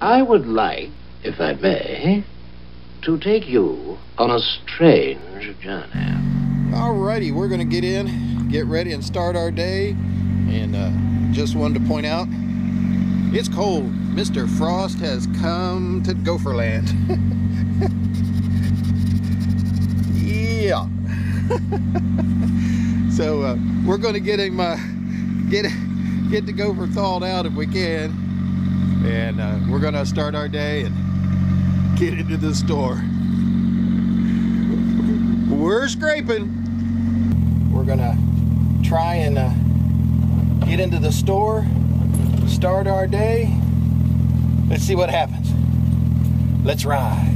I would like, if I may, to take you on a strange journey. Alrighty, we're gonna get in, get ready, and start our day. And just wanted to point out, it's cold. Mr. Frost has come to Gopherland. Yeah. So we're gonna get him, get the gopher thawed out if we can, and we're gonna start our day and get into the store. We're scraping. We're gonna try and get into the store, start our day. Let's see what happens. Let's ride.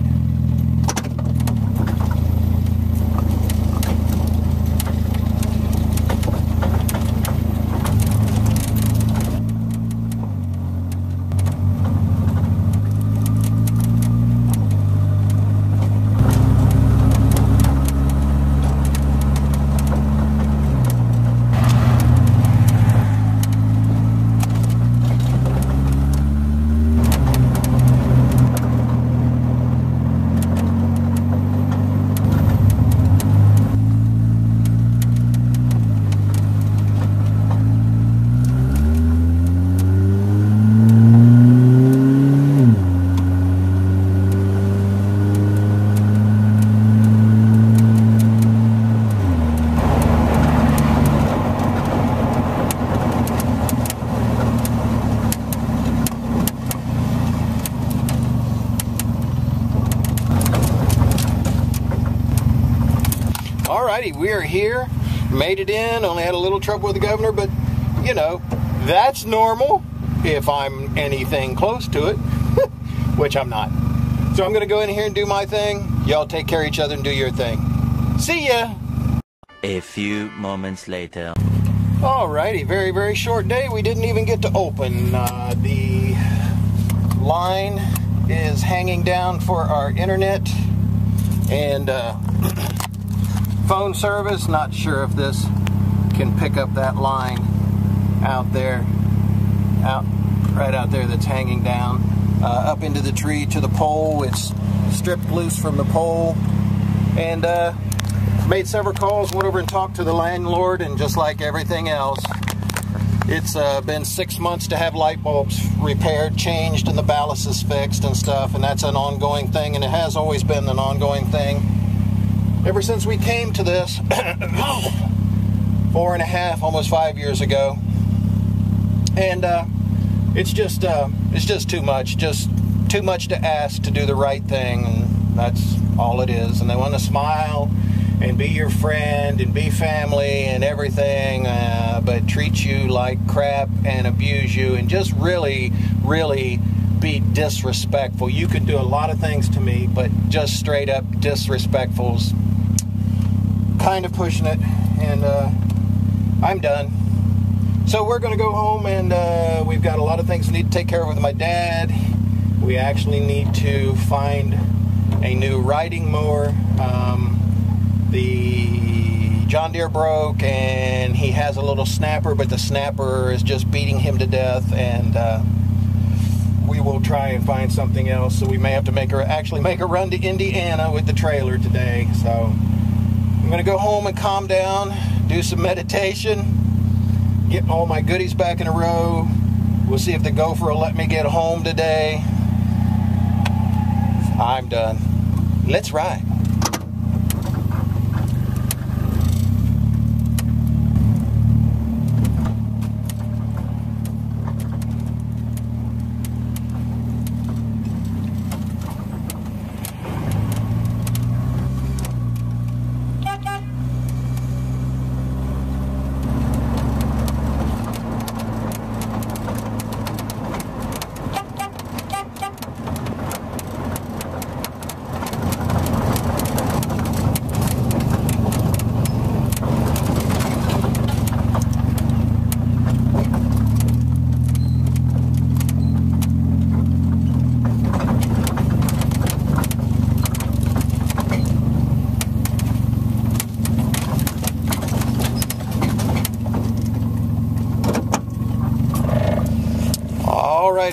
We're here, made it in, only had a little trouble with the governor, but you know, that's normal if I'm anything close to it, which I'm not. So I'm gonna go in here and do my thing. Y'all take care of each other and do your thing. See ya! A few moments later. Alrighty, very, very short day. We didn't even get to open. The line is hanging down for our internet, and phone service. Not sure if this can pick up that line out there, right out there that's hanging down up into the tree to the pole. It's stripped loose from the pole, and made several calls, went over and talked to the landlord, and just like everything else, it's been 6 months to have light bulbs repaired, changed, and the ballasts fixed and stuff, and that's an ongoing thing, and it has always been an ongoing thing ever since we came to this 4 and a half, almost 5 years ago. And it's just too much. Just too much to ask to do the right thing, and that's all it is. And they want to smile and be your friend and be family and everything, but treat you like crap and abuse you and just really, really be disrespectful. You could do a lot of things to me, but just straight up disrespectful's kind of pushing it, and I'm done. So we're gonna go home, and we've got a lot of things we need to take care of with my dad. We actually need to find a new riding mower. The John Deere broke, and he has a little snapper, but the snapper is just beating him to death, and we will try and find something else. So we may have to actually make a run to Indiana with the trailer today. So I'm gonna go home and calm down, do some meditation, get all my goodies back in a row. We'll see if the gopher will let me get home today. I'm done. Let's ride.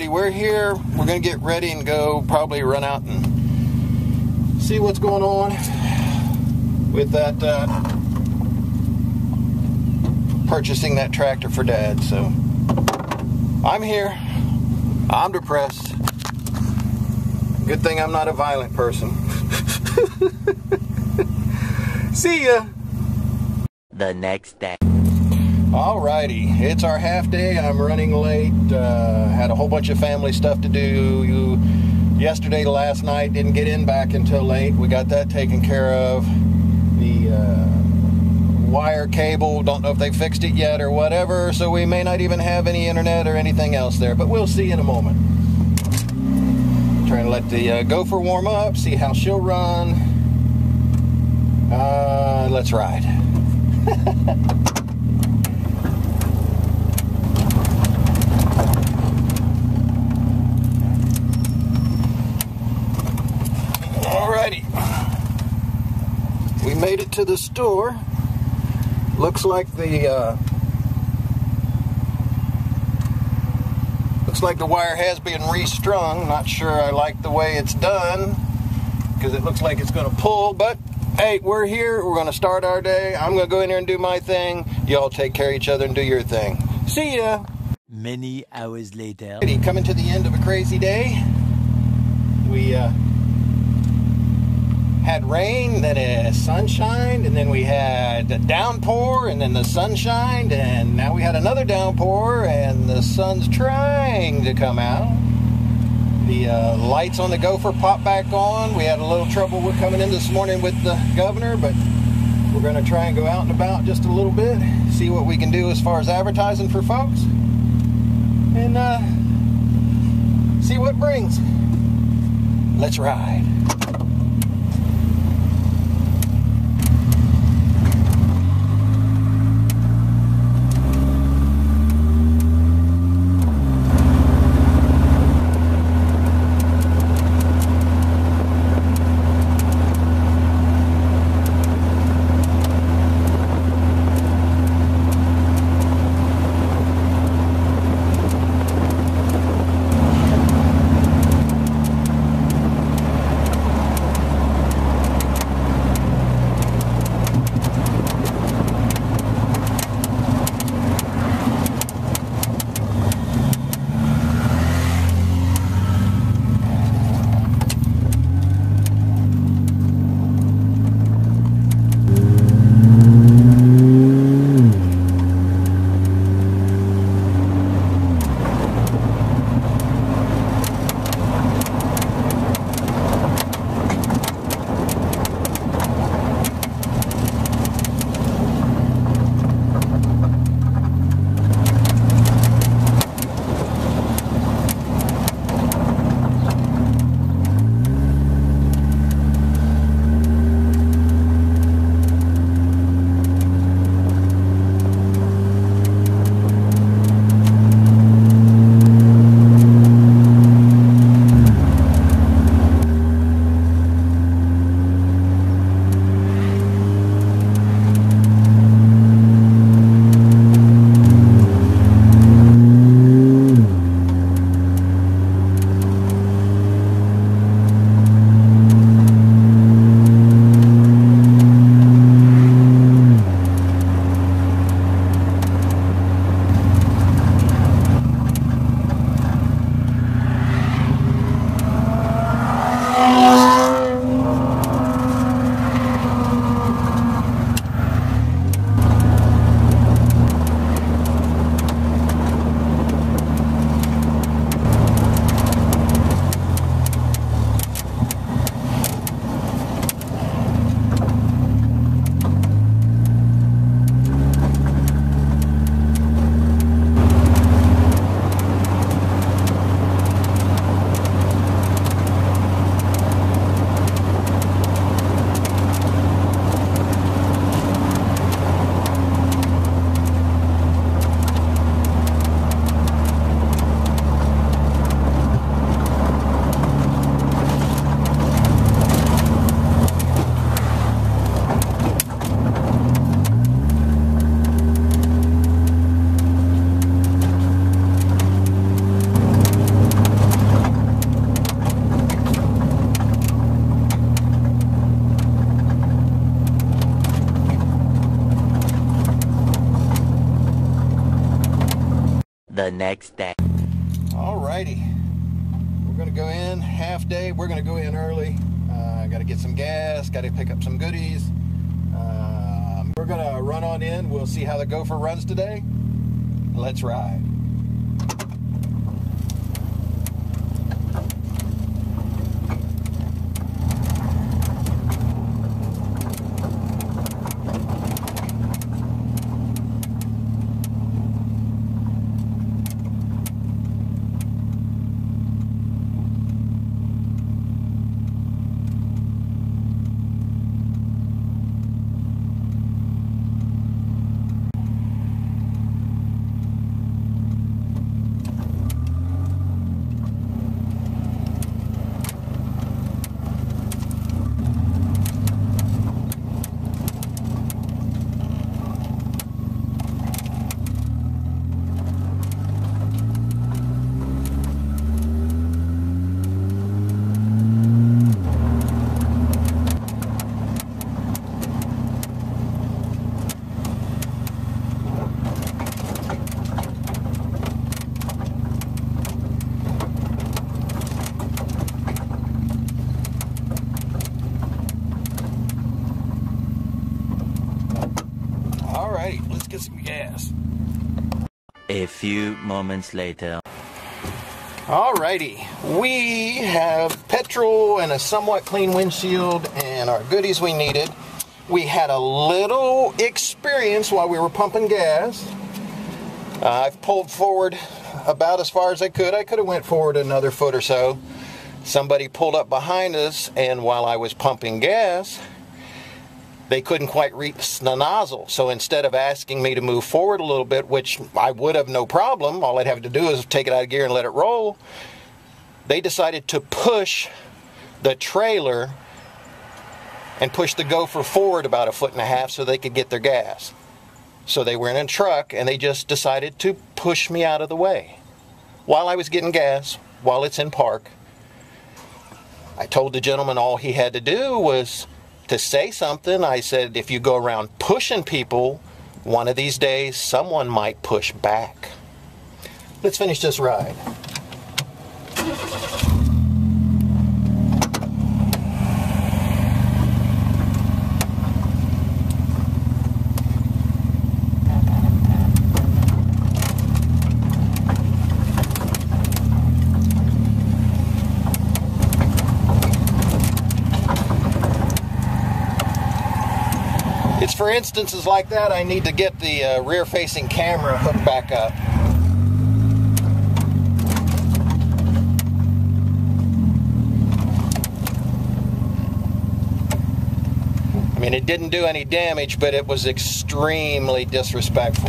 Alrighty, we're here. We're gonna get ready and go probably run out and see what's going on with that purchasing that tractor for Dad. So I'm here. I'm depressed. Good thing I'm not a violent person. See ya the next day. Alrighty, it's our half day. I'm running late. Had a whole bunch of family stuff to do yesterday to last night. Didn't get in back until late. We got that taken care of. The wire cable, don't know if they fixed it yet or whatever, so we may not even have any internet or anything else there, but we'll see in a moment. Trying to let the gopher warm up, see how she'll run. Let's ride. Alrighty, we made it to the store. Looks like the wire has been restrung. Not sure I like the way it's done because it looks like it's going to pull, but hey, we're here. We're going to start our day. I'm going to go in here and do my thing. Y'all take care of each other and do your thing. See ya. Many hours later. Coming to the end of a crazy day. We had rain, then it sunshined, and then we had a downpour, and then the sun shined, and now we had another downpour, and the sun's trying to come out. The lights on the gopher popped back on. We had a little trouble with coming in this morning with the governor, but we're going to try and go out and about just a little bit, see what we can do as far as advertising for folks, and see what brings. Let's ride. next day. Alrighty, we're gonna go in half day. We're gonna go in early. I gotta get some gas, gotta pick up some goodies. We're gonna run on in. We'll see how the Gopher runs today. Let's ride. Get some gas. A few moments later. Alrighty, we have petrol and a somewhat clean windshield and our goodies we needed. We had a little experience while we were pumping gas. I've pulled forward about as far as I could. I could have went forward another foot or so. Somebody pulled up behind us, and while I was pumping gas, they couldn't quite reach the nozzle. So instead of asking me to move forward a little bit, which I would have no problem, all I'd have to do is take it out of gear and let it roll, they decided to push the trailer and push the Gopher forward about a foot and a half so they could get their gas. So they were in a truck and they just decided to push me out of the way. While I was getting gas, while it's in park, I told the gentleman all he had to do was to say something. I said, if you go around pushing people, one of these days someone might push back. Let's finish this ride. It's for instances like that I need to get the rear-facing camera hooked back up. I mean, it didn't do any damage, but it was extremely disrespectful.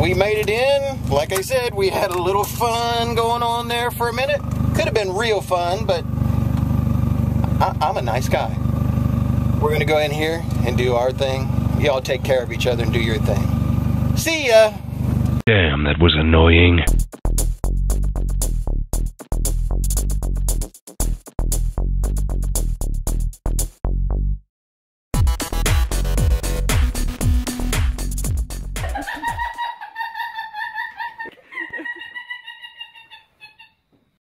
We made it in. Like I said, we had a little fun going on there for a minute. Could have been real fun, but I'm a nice guy. We're gonna go in here and do our thing. Y'all take care of each other and do your thing. See ya! Damn, that was annoying.